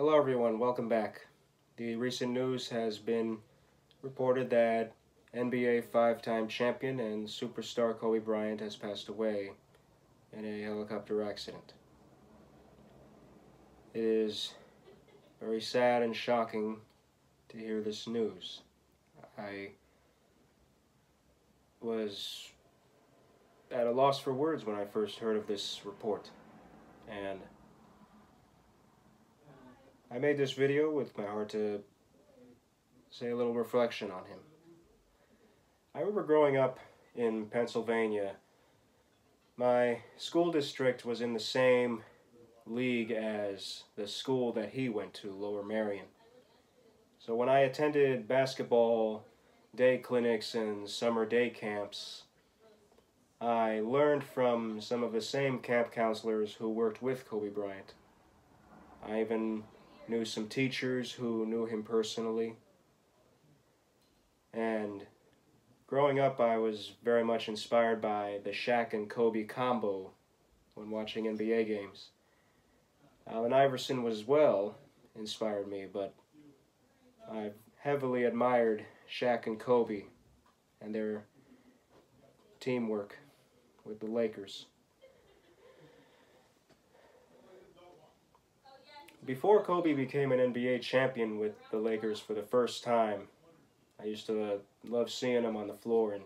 Hello everyone, welcome back. The recent news has been reported that NBA five-time champion and superstar Kobe Bryant has passed away in a helicopter accident. It is very sad and shocking to hear this news. I was at a loss for words when I first heard of this report, and I made this video with my heart to say a little reflection on him. I remember growing up in Pennsylvania. My school district was in the same league as the school that he went to, Lower Merion. So when I attended basketball day clinics and summer day camps, I learned from some of the same camp counselors who worked with Kobe Bryant. I even knew some teachers who knew him personally. And growing up, I was very much inspired by the Shaq and Kobe combo when watching NBA games. Allen Iverson was well inspired me, but I heavily admired Shaq and Kobe and their teamwork with the Lakers. Before Kobe became an NBA champion with the Lakers for the first time, I used to love seeing him on the floor and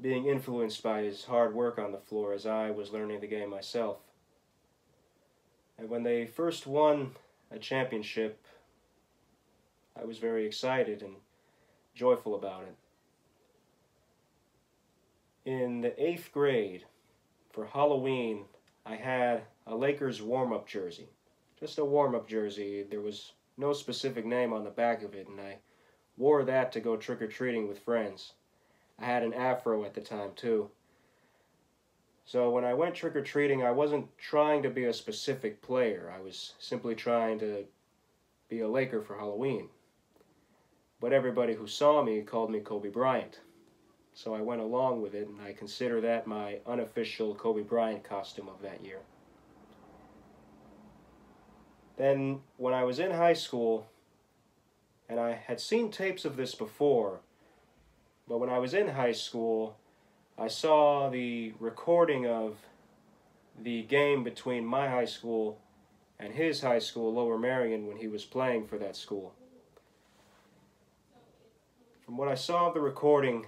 being influenced by his hard work on the floor as I was learning the game myself. And when they first won a championship, I was very excited and joyful about it. In the 8th grade, for Halloween, I had a Lakers warm-up jersey. Just a warm-up jersey. There was no specific name on the back of it, and I wore that to go trick-or-treating with friends. I had an afro at the time, too. So when I went trick-or-treating, I wasn't trying to be a specific player. I was simply trying to be a Laker for Halloween. But everybody who saw me called me Kobe Bryant. So I went along with it, and I consider that my unofficial Kobe Bryant costume of that year. Then, when I was in high school, and I had seen tapes of this before, but when I was in high school, I saw the recording of the game between my high school and his high school, Lower Merion, when he was playing for that school. From what I saw of the recording,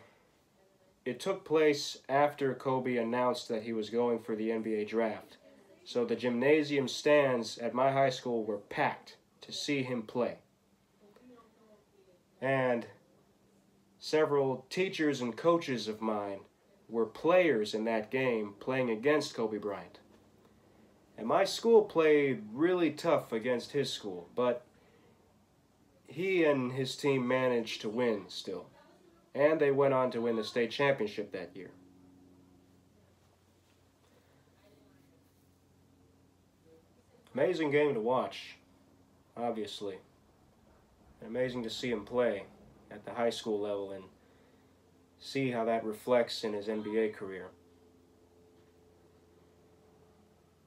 it took place after Kobe announced that he was going for the NBA draft. So the gymnasium stands at my high school were packed to see him play. And several teachers and coaches of mine were players in that game playing against Kobe Bryant. And my school played really tough against his school, but he and his team managed to win still. And they went on to win the state championship that year. Amazing game to watch, obviously. And amazing to see him play at the high school level and see how that reflects in his NBA career.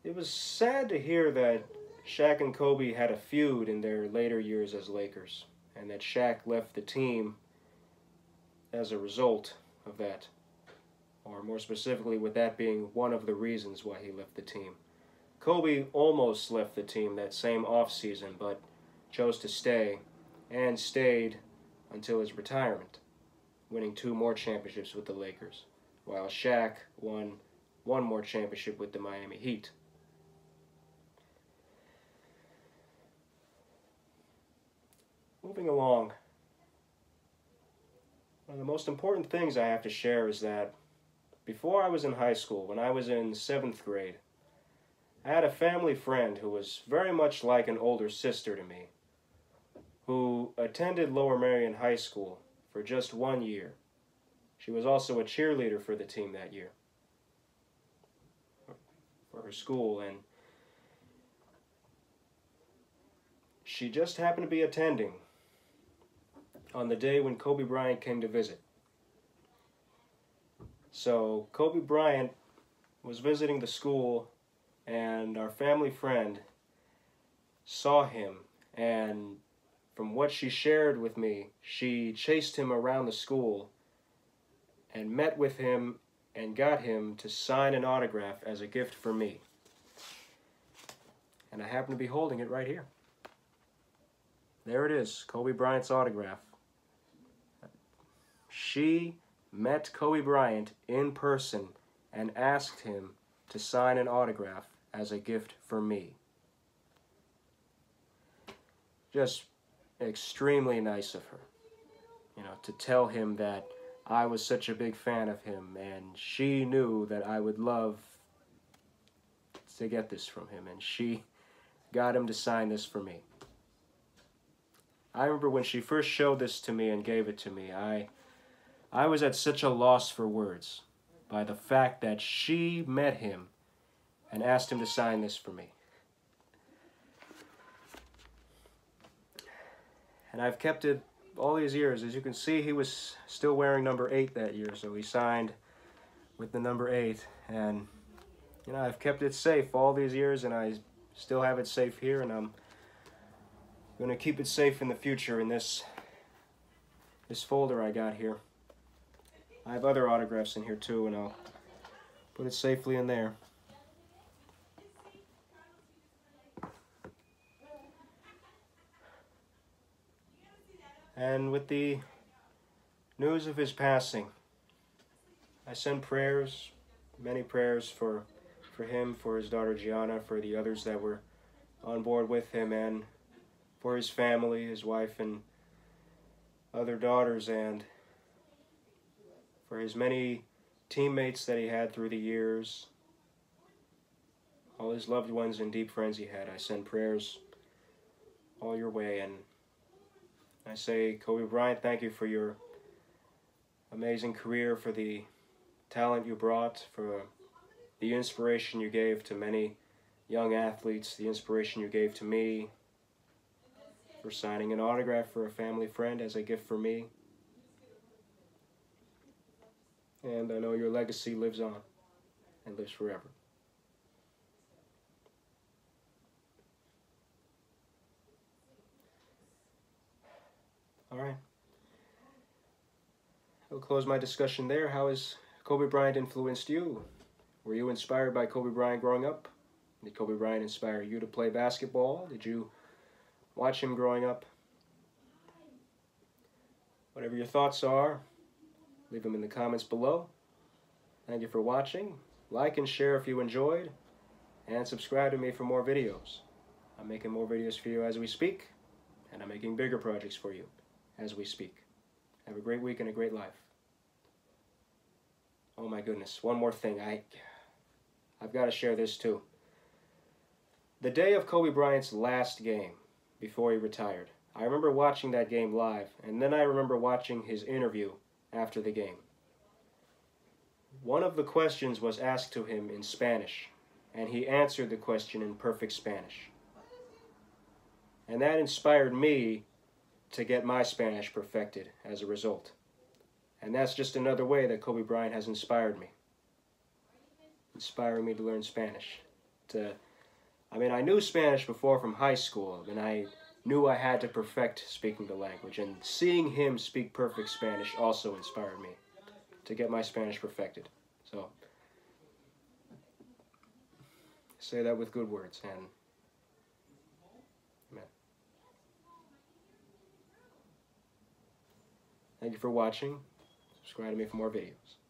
It was sad to hear that Shaq and Kobe had a feud in their later years as Lakers, and that Shaq left the team as a result of that, or more specifically with that being one of the reasons why he left the team. Kobe almost left the team that same offseason, but chose to stay, and stayed until his retirement, winning 2 more championships with the Lakers, while Shaq won 1 more championship with the Miami Heat. Moving along, one of the most important things I have to share is that before I was in high school, when I was in 7th grade, I had a family friend who was very much like an older sister to me, who attended Lower Merion High School for just 1 year. She was also a cheerleader for the team that year, for her school, and she just happened to be attending on the day when Kobe Bryant came to visit. So Kobe Bryant was visiting the school, and our family friend saw him And from what she shared with me, she chased him around the school and met with him and got him to sign an autograph as a gift for me. And I happen to be holding it right here. There it is, Kobe Bryant's autograph. She met Kobe Bryant in person and asked him to sign an autograph as a gift for me. Just extremely nice of her, you know, to tell him that I was such a big fan of him, and she knew that I would love to get this from him, and she got him to sign this for me. I remember when she first showed this to me and gave it to me, I was at such a loss for words by the fact that she met him and asked him to sign this for me. And I've kept it all these years. As you can see, he was still wearing number 8 that year, so he signed with the number 8. And you know, I've kept it safe all these years, and I still have it safe here, and I'm gonna keep it safe in the future in this folder I got here. I have other autographs in here too, and I'll put it safely in there. And with the news of his passing, I send prayers, many prayers for him, for his daughter Gianna, for the others that were on board with him, and for his family, his wife and other daughters, and for his many teammates that he had through the years, all his loved ones and deep friends he had. I send prayers all your way, and I say, Kobe Bryant, thank you for your amazing career, for the talent you brought, for the inspiration you gave to many young athletes, the inspiration you gave to me, for signing an autograph for a family friend as a gift for me. And I know your legacy lives on and lives forever. All right. I'll close my discussion there. How has Kobe Bryant influenced you? Were you inspired by Kobe Bryant growing up? Did Kobe Bryant inspire you to play basketball? Did you watch him growing up? Whatever your thoughts are, leave them in the comments below. Thank you for watching. Like and share if you enjoyed, and subscribe to me for more videos. I'm making more videos for you as we speak, and I'm making bigger projects for you as we speak. Have a great week and a great life. Oh my goodness, one more thing. I've got to share this too. The day of Kobe Bryant's last game before he retired, I remember watching that game live, and then I remember watching his interview after the game. One of the questions was asked to him in Spanish, and he answered the question in perfect Spanish. And that inspired me to get my Spanish perfected as a result. And that's just another way that Kobe Bryant has inspired me. Inspiring me to learn Spanish. I mean, I knew Spanish before from high school, and I knew I had to perfect speaking the language, and seeing him speak perfect Spanish also inspired me to get my Spanish perfected. So, say that with good words, and amen. Thank you for watching. Subscribe to me for more videos.